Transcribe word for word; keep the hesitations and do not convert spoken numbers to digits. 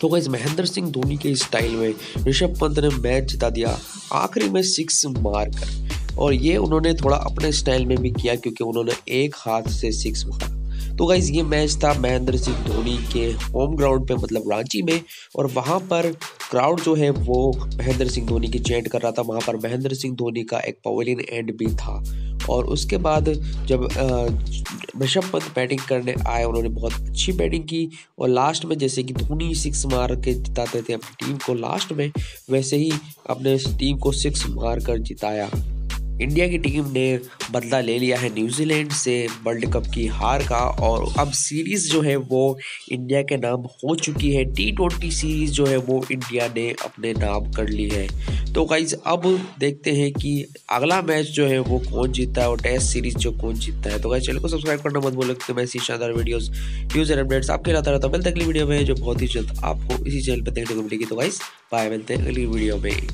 तो गाइस महेंद्र सिंह धोनी के स्टाइल में ऋषभ पंत ने मैच जिता दिया आखिरी में सिक्स मारकर, और ये उन्होंने थोड़ा अपने स्टाइल में भी किया क्योंकि उन्होंने एक हाथ से सिक्स मारा। तो गाइस ये मैच था महेंद्र सिंह धोनी के होम ग्राउंड पे, मतलब रांची में, और वहाँ पर क्राउड जो है वो महेंद्र सिंह धोनी की चैंट कर रहा था। वहाँ पर महेंद्र सिंह धोनी का एक पवेलियन एंड भी था, और उसके बाद जब ऋषभ पंत बैटिंग करने आए उन्होंने बहुत अच्छी बैटिंग की, और लास्ट में जैसे कि धोनी सिक्स मार के जिताते थे अपनी टीम को लास्ट में, वैसे ही अपने टीम को सिक्स मार कर जिताया। इंडिया की टीम ने बदला ले लिया है न्यूजीलैंड से वर्ल्ड कप की हार का, और अब सीरीज़ जो है वो इंडिया के नाम हो चुकी है। टी ट्वेंटी सीरीज़ जो है वो इंडिया ने अपने नाम कर ली है। तो गाइज अब देखते हैं कि अगला मैच जो है वो कौन जीतता है और टेस्ट सीरीज़ जो कौन जीतता है। तो गाइज चैनल को सब्सक्राइब करना मत भूलो, मैं ऐसी शानदार वीडियोज़ न्यूज़ एंड अपडेट्स आपके लाता रहता हूँ। मिलते अगली वीडियो में जो बहुत ही जल्द आपको इसी चैनल पर देखने को मिलेगी। तो गाइज बाय, मिलते हैं अगली वीडियो में।